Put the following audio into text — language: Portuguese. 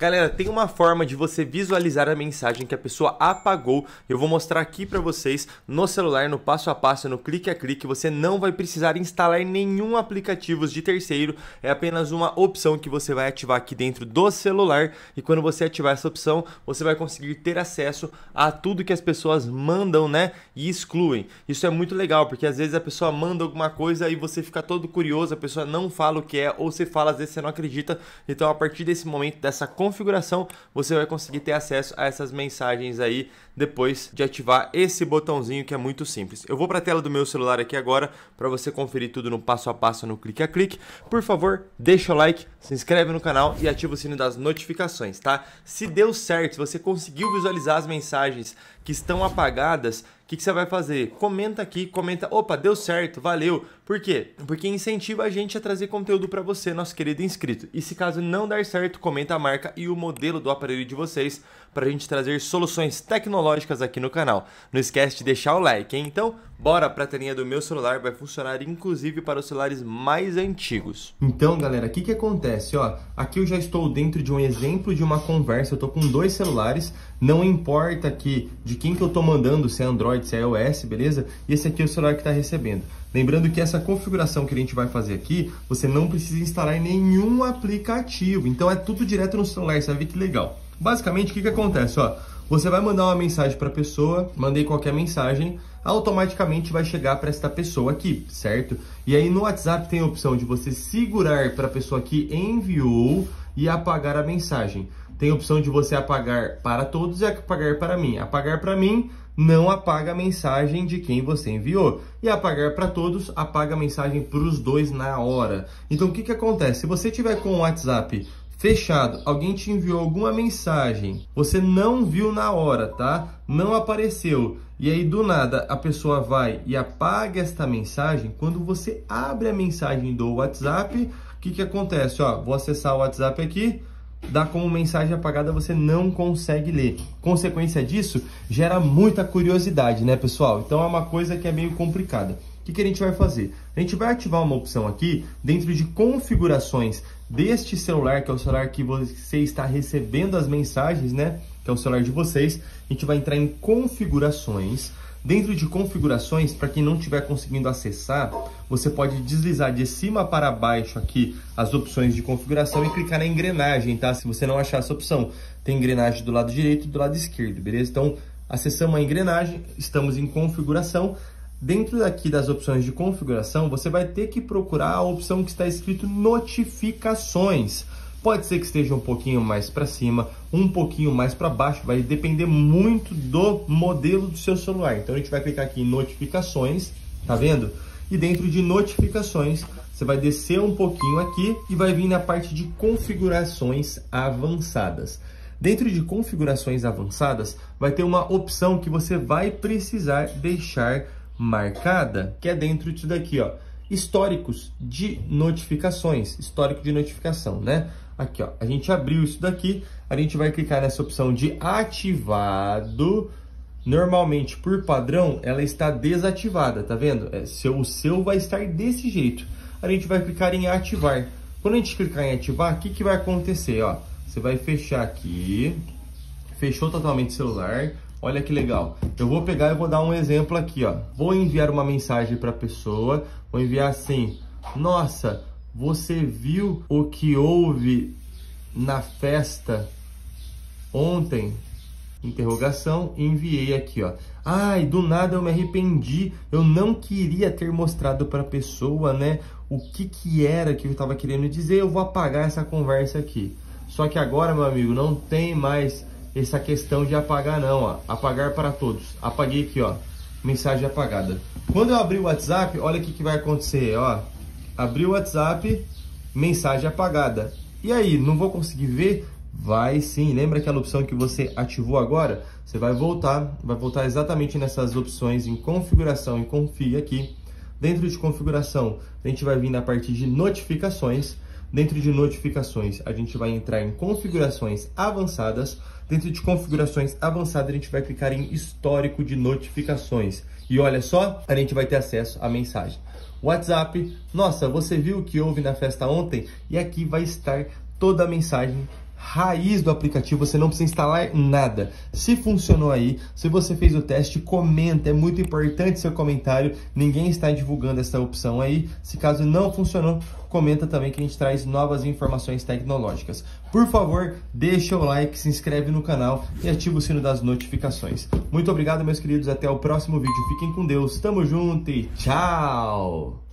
Galera, tem uma forma de você visualizar a mensagem que a pessoa apagou. Eu vou mostrar aqui para vocês no celular, no passo a passo, no clique a clique. Você não vai precisar instalar nenhum aplicativo de terceiro. É apenas uma opção que você vai ativar aqui dentro do celular. E quando você ativar essa opção, você vai conseguir ter acesso a tudo que as pessoas mandam, né? E excluem. Isso é muito legal, porque às vezes a pessoa manda alguma coisa e você fica todo curioso. A pessoa não fala o que é, ou você fala, às vezes você não acredita. Então, a partir desse momento, dessa configuração, você vai conseguir ter acesso a essas mensagens aí depois de ativar esse botãozinho, que é muito simples. Eu vou para a tela do meu celular aqui agora para você conferir tudo no passo a passo, no clique a clique. Por favor, deixa o like, se inscreve no canal e ativa o sino das notificações, tá? Se deu certo, se você conseguiu visualizar as mensagens que estão apagadas, o que você vai fazer? Comenta aqui, comenta, opa, deu certo, valeu. Por quê? Porque incentiva a gente a trazer conteúdo para você, nosso querido inscrito. E se caso não der certo, comenta a marca e o modelo do aparelho de vocês para a gente trazer soluções tecnológicas aqui no canal. Não esquece de deixar o like, hein? Então, bora para a telinha do meu celular, vai funcionar inclusive para os celulares mais antigos. Então, galera, o que acontece? Ó, aqui eu já estou dentro de um exemplo de uma conversa, eu tô com dois celulares, não importa aqui de quem que eu tô mandando, se é Android, se é iOS, beleza? E esse aqui é o celular que está recebendo. Lembrando que essa configuração que a gente vai fazer aqui, você não precisa instalar nenhum aplicativo. Então é tudo direto no celular, sabe que legal? Basicamente, o que acontece? Ó, você vai mandar uma mensagem para a pessoa, mandei qualquer mensagem, automaticamente vai chegar para esta pessoa aqui, certo? E aí no WhatsApp tem a opção de você segurar para a pessoa que enviou e apagar a mensagem. Tem a opção de você apagar para todos e apagar para mim. Apagar para mim não apaga a mensagem de quem você enviou. E apagar para todos, apaga a mensagem para os dois na hora. Então, o que que acontece? Se você tiver com o WhatsApp fechado, alguém te enviou alguma mensagem, você não viu na hora, tá? Não apareceu. E aí, do nada, a pessoa vai e apaga esta mensagem. Quando você abre a mensagem do WhatsApp, o que que acontece? Ó, vou acessar o WhatsApp aqui. Dá como mensagem apagada, você não consegue ler. Consequência disso, gera muita curiosidade, né, pessoal? Então é uma coisa que é meio complicada. O que que a gente vai fazer? A gente vai ativar uma opção aqui dentro de configurações deste celular, que é o celular que você está recebendo as mensagens, né? Que é o celular de vocês. A gente vai entrar em configurações. Dentro de configurações, para quem não estiver conseguindo acessar, você pode deslizar de cima para baixo aqui as opções de configuração e clicar na engrenagem, tá? Se você não achar essa opção, tem engrenagem do lado direito e do lado esquerdo, beleza? Então, acessamos a engrenagem, estamos em configuração. Dentro daqui das opções de configuração, você vai ter que procurar a opção que está escrito notificações. Pode ser que esteja um pouquinho mais para cima, um pouquinho mais para baixo, vai depender muito do modelo do seu celular. Então a gente vai clicar aqui em notificações, tá vendo? E dentro de notificações, você vai descer um pouquinho aqui e vai vir na parte de configurações avançadas. Dentro de configurações avançadas, vai ter uma opção que você vai precisar deixar marcada, que é dentro disso daqui, ó. Históricos de notificações, histórico de notificação, né? Aqui, ó, a gente abriu isso daqui, a gente vai clicar nessa opção de ativado. Normalmente, por padrão, ela está desativada, tá vendo? O seu vai estar desse jeito. A gente vai clicar em ativar. Quando a gente clicar em ativar, o que que vai acontecer, ó? Você vai fechar aqui, fechou totalmente o celular. Olha que legal. Eu vou pegar e vou dar um exemplo aqui, ó. Vou enviar uma mensagem para a pessoa. Vou enviar assim: nossa, você viu o que houve na festa ontem? Interrogação. Enviei aqui, ó. Ai, do nada eu me arrependi. Eu não queria ter mostrado para a pessoa, né? O que que era que eu estava querendo dizer. Eu vou apagar essa conversa aqui. Só que agora, meu amigo, não tem mais essa questão de apagar não, ó. Apagar para todos. Apaguei aqui, ó. Mensagem apagada. Quando eu abrir o WhatsApp, olha o que que vai acontecer, ó. Abri o WhatsApp, mensagem apagada. E aí, não vou conseguir ver? Vai sim. Lembra aquela opção que você ativou agora? Você vai voltar exatamente nessas opções em configuração e config aqui. Dentro de configuração, a gente vai vir na parte de notificações. Dentro de notificações, a gente vai entrar em configurações avançadas. Dentro de configurações avançadas, a gente vai clicar em histórico de notificações. E olha só, a gente vai ter acesso à mensagem. WhatsApp, nossa, você viu o que houve na festa ontem? E aqui vai estar toda a mensagem raiz do aplicativo, você não precisa instalar nada. Se funcionou aí, se você fez o teste, comenta, é muito importante seu comentário, ninguém está divulgando essa opção aí. Se caso não funcionou, comenta também que a gente traz novas informações tecnológicas. Por favor, deixa o like, se inscreve no canal e ativa o sino das notificações. Muito obrigado, meus queridos, até o próximo vídeo, fiquem com Deus, tamo junto e tchau!